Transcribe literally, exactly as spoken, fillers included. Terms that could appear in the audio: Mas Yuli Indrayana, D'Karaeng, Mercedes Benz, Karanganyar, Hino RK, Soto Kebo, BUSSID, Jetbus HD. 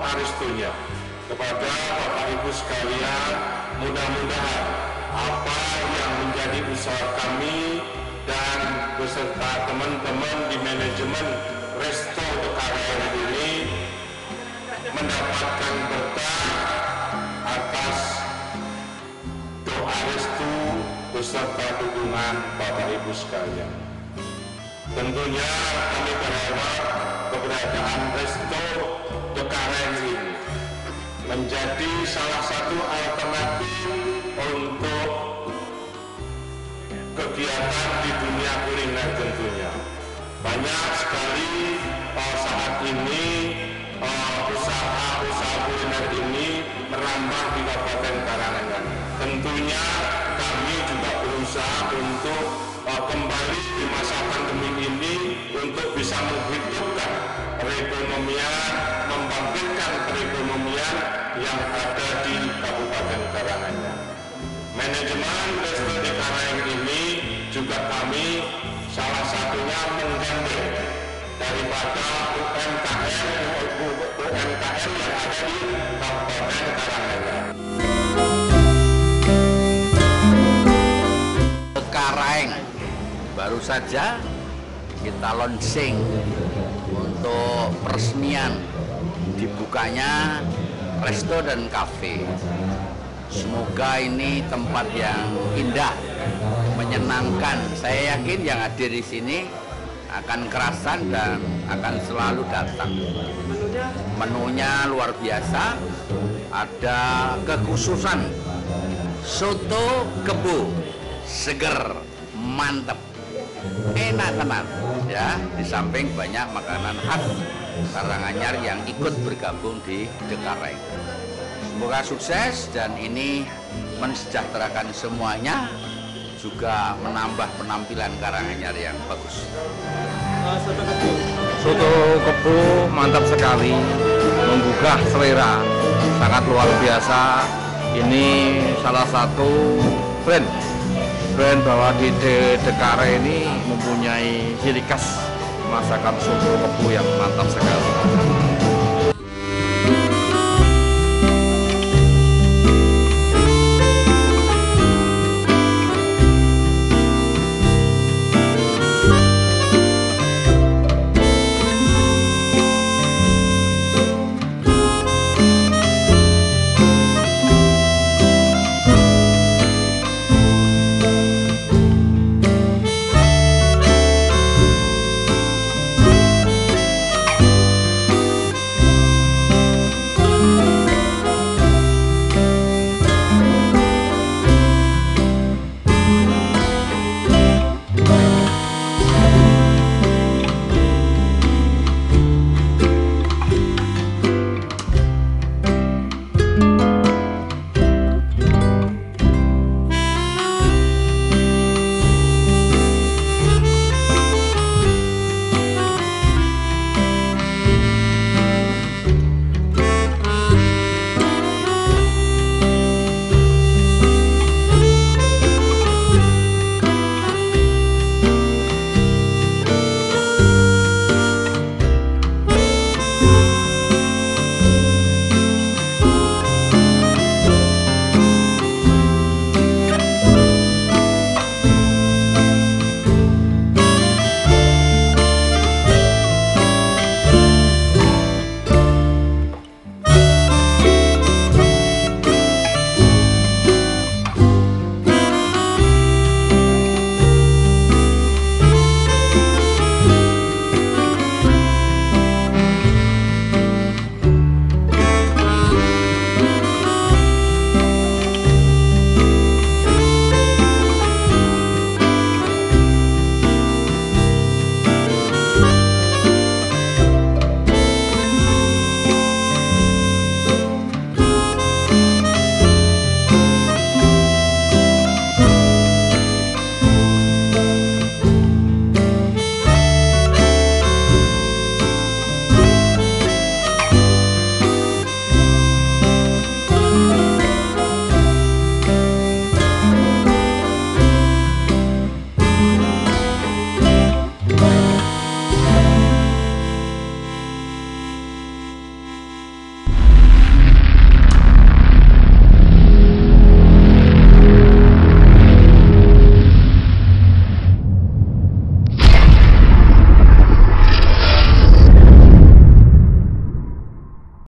aristonya. Kepada Bapak Ibu sekalian, mudah-mudahan apa yang menjadi usaha kami dan beserta teman-teman di manajemen Resto D'Karaeng ini mendapatkan berkah atas doa restu beserta dukungan Bapak Ibu sekalian. Tentunya kami berharap keberadaan Resto D'Karaeng ini menjadi salah satu alternatif untuk kegiatan di dunia kuliner tentunya. Banyak sekali uh, saat ini usaha-usaha kuliner ini merambah di Kabupaten Karanganyar. Tentunya kami juga berusaha untuk uh, kembali di masa pandemi ini untuk bisa menghidupkan perekonomian, membangkitkan perekonomian yang ada di Kabupaten Karanganyar. Manajemen Resto D'Karaeng ini juga kami salah satunya menggandeng daripada U M K M U M K M yang ada di Kabupaten Karanganyar. D'Karaeng baru saja kita launching untuk peresmian dibukanya resto dan kafe. Semoga ini tempat yang indah, menyenangkan. Saya yakin yang hadir di sini akan kerasan dan akan selalu datang. Menunya luar biasa. Ada kekhususan soto kebo, seger, mantep, enak tenar. Ya, di samping banyak makanan khas Karanganyar yang ikut bergabung di D'Karaeng. Semoga sukses dan ini mensejahterakan semuanya, juga menambah penampilan Karanganyar yang bagus. Soto kebo mantap sekali, menggugah selera, sangat luar biasa. Ini salah satu brand brand bahwa di D'Karaeng ini mempunyai ciri khas masakan soto kebo yang mantap sekali.